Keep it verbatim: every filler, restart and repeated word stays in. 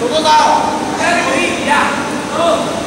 走多少？还要留意一下。走。